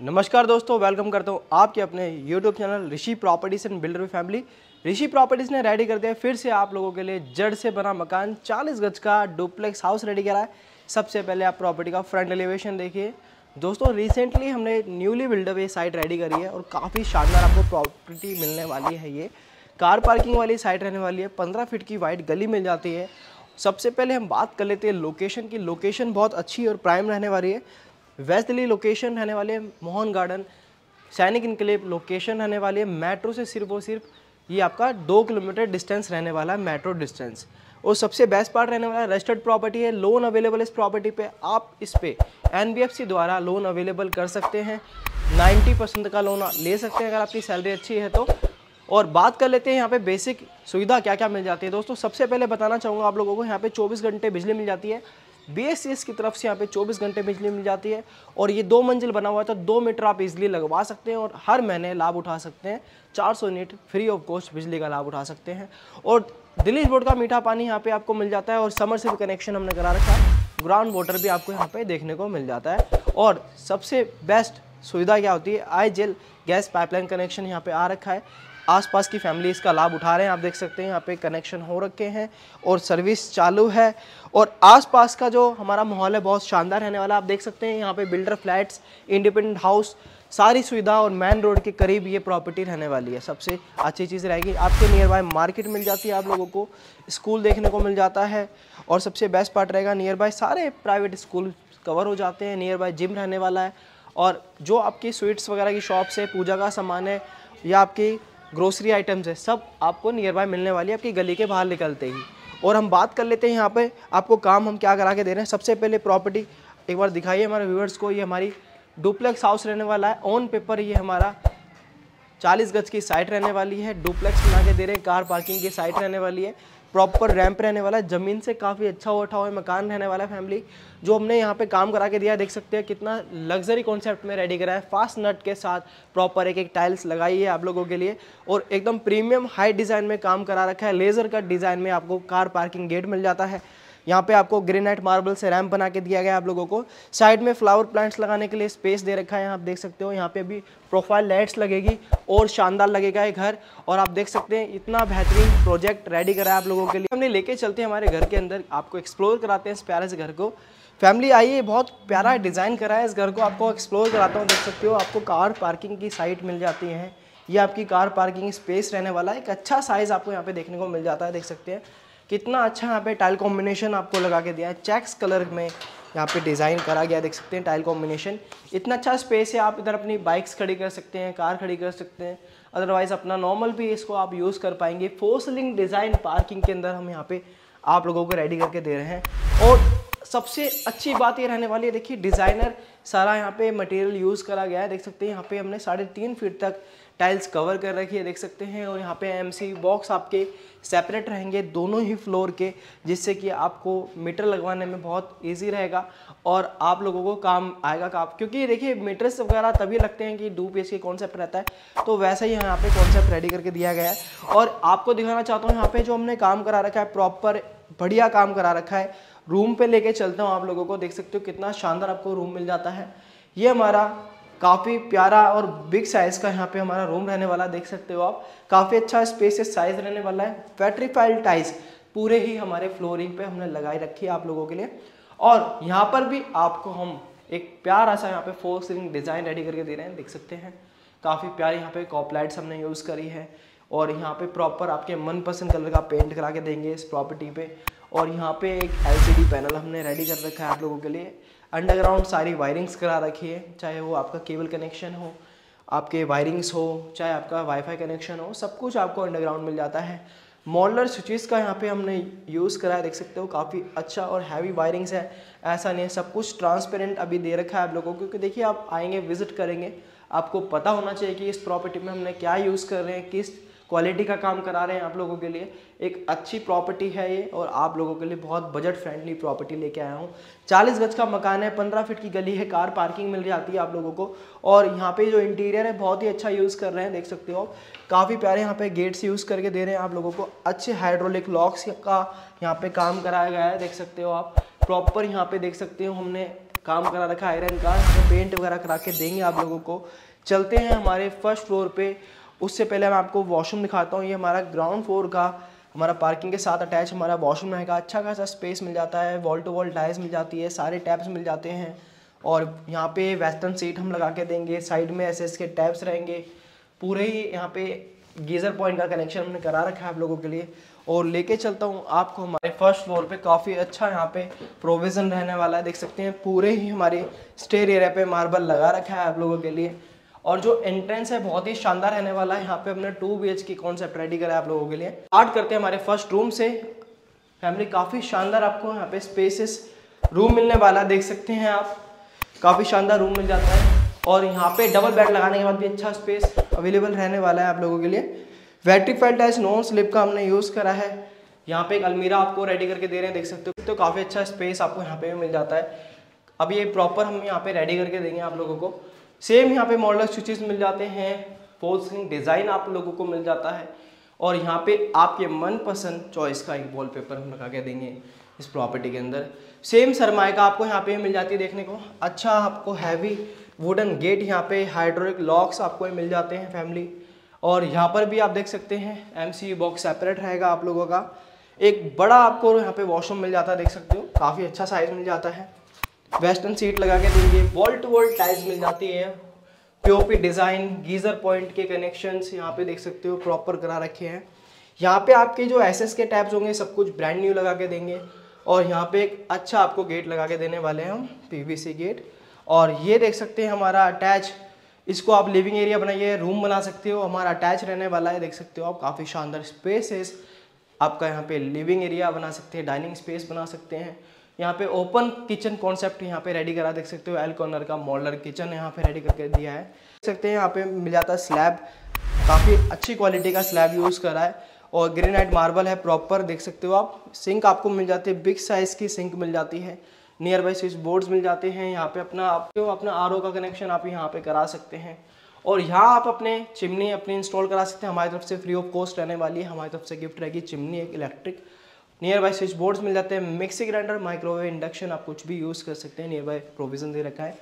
नमस्कार दोस्तों, वेलकम करता हूँ आपके अपने YouTube channel Rishi properties and builder family. Rishi properties ने रेडी कर दिया फिर से आप लोगों के लिए जड़ से बना मकान, 40 गज का डुप्लेक्स हाउस रेडी करा है। सबसे पहले आप प्रॉपर्टी का फ्रंट एलिवेशन देखिए। दोस्तों रिसेंटली हमने न्यूली बिल्डअप ये साइट रेडी करी है और काफ़ी शानदार आपको प्रॉपर्टी मिलने वाली है। ये कार पार्किंग वाली साइट रहने वाली है, 15 फीट की वाइड गली मिल जाती है। सबसे पहले हम बात कर लेते हैं लोकेशन की। लोकेशन बहुत अच्छी और प्राइम रहने वाली है। वेस्ट दिल्ली लोकेशन रहने वाली है, Mohan Garden Sainik Enclave location रहने वाली है। मेट्रो से सिर्फ और सिर्फ ये आपका 2 किलोमीटर डिस्टेंस रहने वाला है, मेट्रो डिस्टेंस। और सबसे बेस्ट पार्ट रहने वाला है रजिस्टर्ड प्रॉपर्टी है, लोन अवेलेबल इस प्रॉपर्टी पे। आप इस पे एनबीएफसी द्वारा लोन अवेलेबल कर सकते हैं, 90% का लोन ले सकते हैं अगर आपकी सैलरी अच्छी है तो। और बात कर लेते हैं यहाँ पे बेसिक सुविधा क्या क्या मिल जाती है। दोस्तों सबसे पहले बताना चाहूँगा आप लोगों को, यहाँ पे 24 घंटे बिजली मिल जाती है, बीएसईएस की तरफ से यहाँ पे 24 घंटे बिजली मिल जाती है। और ये 2 मंजिल बना हुआ है तो 2 मीटर आप इजीली लगवा सकते हैं और हर महीने लाभ उठा सकते हैं। 400 यूनिट फ्री ऑफ कॉस्ट बिजली का लाभ उठा सकते हैं। और दिल्ली बोर्ड का मीठा पानी यहाँ पे आपको मिल जाता है और समरसेबल कनेक्शन हमने करा रखा है। ग्राउंड वाटर भी आपको यहाँ पे देखने को मिल जाता है। और सबसे बेस्ट सुविधा क्या होती है, आईजेल गैस पाइपलाइन कनेक्शन यहाँ पे आ रखा है। आसपास की फैमिली इसका लाभ उठा रहे हैं, आप देख सकते हैं यहाँ पे कनेक्शन हो रखे हैं और सर्विस चालू है। और आसपास का जो हमारा माहौल है बहुत शानदार रहने वाला है। आप देख सकते हैं यहाँ पे बिल्डर फ्लैट्स, इंडिपेंडेंट हाउस, सारी सुविधा और मेन रोड के करीब ये प्रॉपर्टी रहने वाली है। सबसे अच्छी चीज़ रहेगी आपके नियर बाय मार्केट मिल जाती है, आप लोगों को स्कूल देखने को मिल जाता है। और सबसे बेस्ट पार्ट रहेगा नियर बाय सारे प्राइवेट स्कूल कवर हो जाते हैं, नियर बाय जिम रहने वाला है। और जो आपकी स्वीट्स वगैरह की शॉप्स है, पूजा का सामान है या आपकी ग्रोसरी आइटम्स है, सब आपको नियर बाय मिलने वाली है आपकी गली के बाहर निकलते ही। और हम बात कर लेते हैं यहाँ पे आपको काम हम क्या करा के दे रहे हैं। सबसे पहले प्रॉपर्टी एक बार दिखाइए हमारे व्यूअर्स को। ये हमारी डुप्लेक्स हाउस रहने वाला है, ऑन पेपर ये हमारा 40 गज की साइट रहने वाली है। डुप्लेक्स बना के दे रहे हैं, कार पार्किंग की साइट रहने वाली है, प्रॉपर रैंप रहने वाला है, ज़मीन से काफ़ी अच्छा उठा हुआ मकान रहने वाला है। फैमिली जो हमने यहाँ पे काम करा के दिया है, देख सकते हैं कितना लग्जरी कॉन्सेप्ट में रेडी करा है। फास्ट नट के साथ प्रॉपर एक एक टाइल्स लगाई है आप लोगों के लिए और एकदम प्रीमियम हाई डिज़ाइन में काम करा रखा है। लेज़र कट डिज़ाइन में आपको कार पार्किंग गेट मिल जाता है। यहाँ पे आपको ग्रेनाइट मार्बल से रैंप बना के दिया गया आप लोगों को। साइड में फ्लावर प्लांट्स लगाने के लिए स्पेस दे रखा है, आप देख सकते हो। यहाँ पे अभी प्रोफाइल लाइट्स लगेगी और शानदार लगेगा ये घर। और आप देख सकते हैं इतना बेहतरीन प्रोजेक्ट रेडी करा है आप लोगों के लिए। हमने लेके चलते हैं हमारे घर के अंदर, आपको एक्सप्लोर कराते हैं इस प्यारे से घर को। फैमिली आइए, बहुत प्यारा डिज़ाइन करा है इस घर को, आपको एक्सप्लोर कराता हूँ। देख सकते हो आपको कार पार्किंग की साइट मिल जाती है, ये आपकी कार पार्किंग स्पेस रहने वाला है। एक अच्छा साइज़ आपको यहाँ पे देखने को मिल जाता है, देख सकते हैं कितना अच्छा यहाँ पे टाइल कॉम्बिनेशन आपको लगा के दिया है। चेक्स कलर में यहाँ पे डिज़ाइन करा गया, देख सकते हैं टाइल कॉम्बिनेशन। इतना अच्छा स्पेस है, आप इधर अपनी बाइक्स खड़ी कर सकते हैं, कार खड़ी कर सकते हैं, अदरवाइज़ अपना नॉर्मल भी इसको आप यूज़ कर पाएंगे। फोर सीलिंग डिज़ाइन पार्किंग के अंदर हम यहाँ पे आप लोगों को रेडी करके दे रहे हैं। और सबसे अच्छी बात ये रहने वाली है, देखिए डिज़ाइनर सारा यहाँ पे मटेरियल यूज़ करा गया है। देख सकते हैं यहाँ पे हमने 3.5 फीट तक टाइल्स कवर कर रखी है, देख सकते हैं। और यहाँ पे एमसी बॉक्स आपके सेपरेट रहेंगे दोनों ही फ्लोर के, जिससे कि आपको मीटर लगवाने में बहुत इजी रहेगा और आप लोगों को काम आएगा काम। क्योंकि देखिए मीटर्स वगैरह तभी लगते हैं कि डीयूपीएस के कॉन्सेप्ट रहता है, तो वैसा ही यहाँ पे कॉन्सेप्ट रेडी करके दिया गया है। और आपको दिखाना चाहता हूँ यहाँ पे जो हमने काम करा रखा है, प्रॉपर बढ़िया काम करा रखा है। रूम पे लेके चलता हूँ आप लोगों को, देख सकते हो कितना शानदार आपको रूम मिल जाता है। ये हमारा काफ़ी प्यारा और बिग साइज़ का यहाँ पे हमारा रूम रहने वाला, देख सकते हो आप। काफ़ी अच्छा स्पेसियस साइज़ रहने वाला है। पेट्रीफाइल टाइल्स पूरे ही हमारे फ्लोरिंग पे हमने लगाई रखी है आप लोगों के लिए। और यहाँ पर भी आपको हम एक प्यारा सा यहाँ पे फोर सीलिंग डिज़ाइन रेडी करके दे रहे हैं, देख सकते हैं। काफ़ी प्यारी यहाँ पे कॉप लाइट्स हमने यूज़ करी है और यहाँ पे प्रॉपर आपके मनपसंद कलर का पेंट करा के देंगे इस प्रॉपर्टी पे। और यहाँ पे एक एलसीडी पैनल हमने रेडी कर रखा है आप लोगों के लिए। अंडरग्राउंड सारी वायरिंग्स करा रखी है, चाहे वो आपका केबल कनेक्शन हो, आपके वायरिंग्स हो, चाहे आपका वाईफाई कनेक्शन हो, सब कुछ आपको अंडरग्राउंड मिल जाता है। मॉडलर स्विचेस का यहाँ पे हमने यूज़ करा है, देख सकते हो काफ़ी अच्छा। और हैवी वायरिंग्स है, ऐसा नहीं है, सब कुछ ट्रांसपेरेंट अभी दे रखा है आप लोगों को। क्योंकि देखिए आप आएंगे, विजिट करेंगे, आपको पता होना चाहिए कि इस प्रॉपर्टी में हमने क्या यूज़ कर रहे हैं, किस क्वालिटी का काम करा रहे हैं आप लोगों के लिए। एक अच्छी प्रॉपर्टी है ये और आप लोगों के लिए बहुत बजट फ्रेंडली प्रॉपर्टी लेके आया हूँ। 40 गज का मकान है, 15 फीट की गली है, कार पार्किंग मिल जाती है आप लोगों को। और यहाँ पे जो इंटीरियर है बहुत ही अच्छा यूज़ कर रहे हैं, देख सकते हो आप। काफ़ी प्यारे यहाँ पे गेट्स यूज़ करके दे रहे हैं आप लोगों को। अच्छे हाइड्रोलिक लॉक्स का यहाँ पे काम कराया गया है, देख सकते हो आप। प्रॉपर यहाँ पे देख सकते हो हमने काम करा रखा है आयरन का, तो पेंट वगैरह करा के देंगे आप लोगों को। चलते हैं हमारे फर्स्ट फ्लोर पे, उससे पहले मैं आपको वॉशरूम दिखाता हूँ। ये हमारा ग्राउंड फ्लोर का हमारा पार्किंग के साथ अटैच हमारा वॉशरूम रहेगा। अच्छा खासा स्पेस मिल जाता है, वॉल टू वॉल टाइल्स मिल जाती है, सारे टैब्स मिल जाते हैं। और यहाँ पे वेस्टर्न सीट हम लगा के देंगे, साइड में एसएस के टैब्स रहेंगे। पूरे ही यहाँ पे गीज़र पॉइंट का कनेक्शन हमने करा रखा है आप लोगों के लिए। और लेके चलता हूँ आपको हमारे फर्स्ट फ्लोर पे, काफ़ी अच्छा यहाँ पे प्रोविज़न रहने वाला है। देख सकते हैं पूरे ही हमारे स्टेयर एरिया पे मार्बल लगा रखा है आप लोगों के लिए। और जो एंट्रेंस है बहुत ही शानदार रहने वाला है। यहाँ पे हमने 2 BHK कॉन्सेप्ट रेडी करा है आप लोगों के लिए। स्टार्ट करते हैं हमारे फर्स्ट रूम से। फैमिली काफ़ी शानदार आपको यहाँ पे स्पेसिस रूम मिलने वाला, देख सकते हैं आप, काफ़ी शानदार रूम मिल जाता है। और यहाँ पे डबल बेड लगाने के बाद भी अच्छा स्पेस अवेलेबल रहने वाला है आप लोगों के लिए। वेट्रिफाइड टाइल्स नॉन स्लिप का हमने यूज़ करा है। यहाँ पे एक अलमीरा आपको रेडी करके दे रहे हैं, देख सकते हो, तो काफ़ी अच्छा स्पेस आपको यहाँ पे भी मिल जाता है। अब ये प्रॉपर हम यहाँ पे रेडी करके देंगे आप लोगों को। सेम यहाँ पे मॉडल स्विचेस मिल जाते हैं, फॉल सीलिंग डिज़ाइन आप लोगों को मिल जाता है। और यहाँ पे आपके मनपसंद चॉइस का एक वॉलपेपर हम लगा के देंगे इस प्रॉपर्टी के अंदर। सेम सरमाए का आपको यहाँ पे मिल जाती है देखने को। अच्छा आपको हैवी वुडन गेट, यहाँ पे हाइड्रोलिक लॉक्स आपको मिल जाते हैं फैमिली। और यहाँ पर भी आप देख सकते हैं एमसी बॉक्स सेपरेट रहेगा आप लोगों का। एक बड़ा आपको यहाँ पे वॉशरूम मिल जाता है, देख सकते हो, काफ़ी अच्छा साइज मिल जाता है। वेस्टर्न सीट लगा के देंगे, वॉल टू वॉल टाइल्स मिल जाती है, पीओपी डिज़ाइन, गीज़र पॉइंट के कनेक्शंस यहाँ पे देख सकते हो प्रॉपर करा रखे हैं। यहाँ पे आपके जो एसएस के टैब्स होंगे सब कुछ ब्रांड न्यू लगा के देंगे। और यहाँ पे एक अच्छा आपको गेट लगा के देने वाले हैं हम, पीवीसी गेट। और ये देख सकते हैं हमारा अटैच, इसको आप लिविंग एरिया बनाइए, रूम बना सकते हो, हमारा अटैच रहने वाला है। देख सकते हो आप काफ़ी शानदार स्पेसेस आपका यहाँ पे लिविंग एरिया बना सकते हैं, डाइनिंग स्पेस बना सकते हैं। यहाँ पे ओपन किचन कॉन्सेप्ट यहाँ पे रेडी करा, देख सकते हो एल कॉर्नर का मॉडलर किचन यहाँ पे रेडी करके दिया है। देख सकते हैं यहाँ पे मिल जाता है स्लैब, काफ़ी अच्छी क्वालिटी का स्लैब यूज़ करा है। और ग्रेनाइट मार्बल है प्रॉपर, देख सकते हो आप। सिंक आपको मिल जाती है, बिग साइज़ की सिंक मिल जाती है। नियर बाई स्विच बोर्ड्स मिल जाते हैं। यहाँ पे अपना आपको अपना आरओ का कनेक्शन आप यहाँ पे करा सकते हैं। और यहाँ आप अपने चिमनी अपने इंस्टॉल करा सकते हैं, हमारी तरफ से फ्री ऑफ कॉस्ट रहने वाली है। हमारी तरफ से गिफ्ट रहेगी चिमनी एक electric. Nearby switchboards मिल जाते हैं, मिक्सी ग्राइंडर, माइक्रोवेव, इंडक्शन, आप कुछ भी यूज़ कर सकते हैं, नियर बाई प्रोविज़न दे रखा है।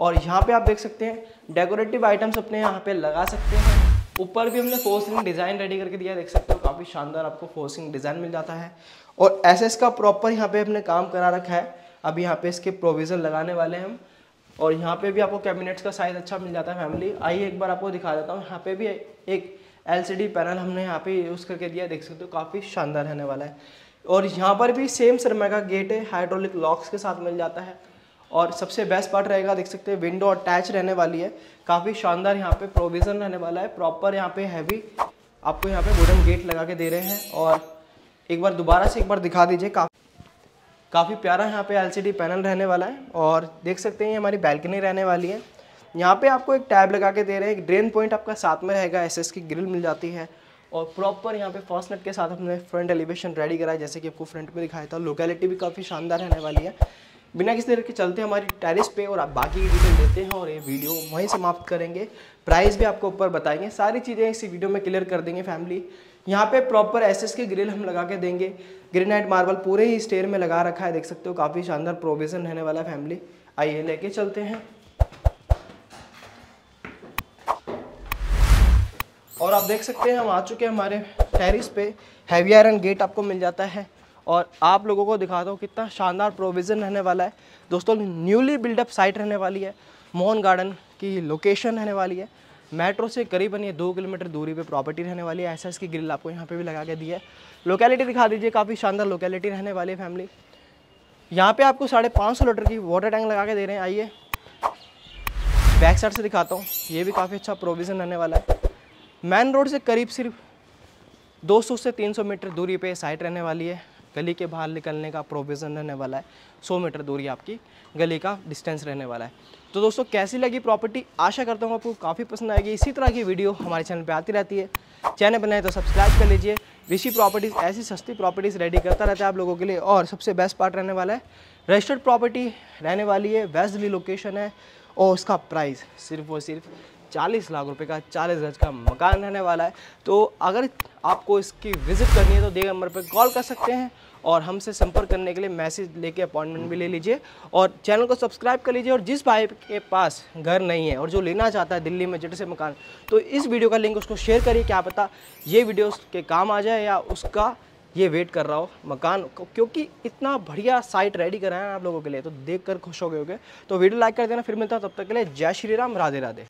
और यहाँ पर आप देख सकते हैं डेकोरेटिव आइटम्स अपने यहाँ पर लगा सकते हैं। ऊपर भी हमने फोर्सिंग डिज़ाइन रेडी करके दिया, देख सकते हो काफ़ी शानदार आपको फोर्सिंग डिज़ाइन मिल जाता है। और एसएस का प्रॉपर यहाँ पर हमने काम करा रखा है, अभी यहाँ पे इसके प्रोविज़न लगाने वाले हैं हम। और यहाँ पे भी आपको कैबिनेट्स का साइज़ अच्छा मिल जाता है फैमिली। आइए एक बार आपको दिखा देता हूँ। यहाँ पे भी एक एलसीडी पैनल हमने यहाँ पे यूज़ करके दिया, देख सकते हो काफ़ी शानदार रहने वाला है। और यहाँ पर भी सेम सरमे का गेट है, हाइड्रोलिक लॉक्स के साथ मिल जाता है। और सबसे बेस्ट पार्ट रहेगा, देख सकते हैं विंडो अटैच रहने वाली है, काफ़ी शानदार यहाँ पर प्रोविज़न रहने वाला है। प्रॉपर यहाँ पर हैवी आपको यहाँ पर वुडन गेट लगा के दे रहे हैं। और एक बार दोबारा से एक बार दिखा दीजिए, काफ़ी प्यारा यहाँ पे एलसीडी पैनल रहने वाला है। और देख सकते हैं हमारी बैल्कनी रहने वाली है। यहाँ पे आपको एक टैब लगा के दे रहे हैं, एक ड्रेन पॉइंट आपका साथ में रहेगा, एसएस की ग्रिल मिल जाती है। और प्रॉपर यहाँ पे फॉस्नेट के साथ हमने फ्रंट एलिवेशन रेडी करा है, जैसे कि आपको फ्रंट में दिखाया था। लोकेलिटी भी काफ़ी शानदार रहने वाली है। बिना किसी देर के चलते हमारी टेरिस पे और आप बाकी की डिटेल देते हैं। और ये वीडियो वहीं समाप्त करेंगे, प्राइस भी आपको ऊपर बताएंगे, सारी चीज़ें इसी वीडियो में क्लियर कर देंगे फैमिली। यहाँ पे प्रॉपर एसएस के ग्रिल हम लगा के देंगे, ग्रेनाइट मार्बल पूरे ही स्टेयर में लगा रखा है, देख सकते हो काफ़ी शानदार प्रोविज़न रहने वाला है फैमिली। आइए लेके चलते हैं। और आप देख सकते हैं हम आ चुके हैं हमारे टेरिस पे, हैवी आयरन गेट आपको मिल जाता है। और आप लोगों को दिखाता हूँ कितना शानदार प्रोविज़न रहने वाला है। दोस्तों न्यूली बिल्डअप साइट रहने वाली है, मोहन गार्डन की लोकेशन रहने वाली है। मेट्रो से करीबन ये 2 किलोमीटर दूरी पे प्रॉपर्टी रहने वाली है। एसएस की ग्रिल आपको यहाँ पे भी लगा के दी है। लोकेलिटी दिखा दीजिए, काफ़ी शानदार लोकेलिटी रहने वाली है फैमिली। यहाँ पे आपको 550 लीटर की वाटर टैंक लगा के दे रहे हैं। आइए बैक साइड से दिखाता हूँ, ये भी काफ़ी अच्छा प्रोविज़न रहने वाला है। मेन रोड से करीब सिर्फ 200 से 300 मीटर दूरी पर साइट रहने वाली है। गली के बाहर निकलने का प्रोविज़न रहने वाला है, 100 मीटर दूरी आपकी गली का डिस्टेंस रहने वाला है। तो दोस्तों कैसी लगी प्रॉपर्टी, आशा करता हूँ आपको काफ़ी पसंद आएगी। इसी तरह की वीडियो हमारे चैनल पे आती रहती है, चैनल बनाए तो सब्सक्राइब कर लीजिए। ऋषि प्रॉपर्टीज ऐसी सस्ती प्रॉपर्टीज़ रेडी करता रहता है आप लोगों के लिए। और सबसे बेस्ट पार्ट रहने वाला है, रजिस्टर्ड प्रॉपर्टी रहने वाली है, वेस्ट दिल्ली लोकेशन है। और उसका प्राइस सिर्फ और सिर्फ 40 लाख रुपए का 40 गज का मकान रहने वाला है। तो अगर आपको इसकी विज़िट करनी है तो दिए नंबर पर कॉल कर सकते हैं। और हमसे संपर्क करने के लिए मैसेज लेके अपॉइंटमेंट भी ले लीजिए और चैनल को सब्सक्राइब कर लीजिए। और जिस भाई के पास घर नहीं है और जो लेना चाहता है दिल्ली में झट से मकान, तो इस वीडियो का लिंक उसको शेयर करिए, क्या पता ये वीडियो उसके काम आ जाए या उसका ये वेट कर रहा हो मकान को, क्योंकि इतना बढ़िया साइट रेडी कराया है आप लोगों के लिए, तो देख कर खुश हो गए होगे। तो वीडियो लाइक कर देना, फिर मिलता है, तब तक के लिए जय श्री राम, राधे राधे।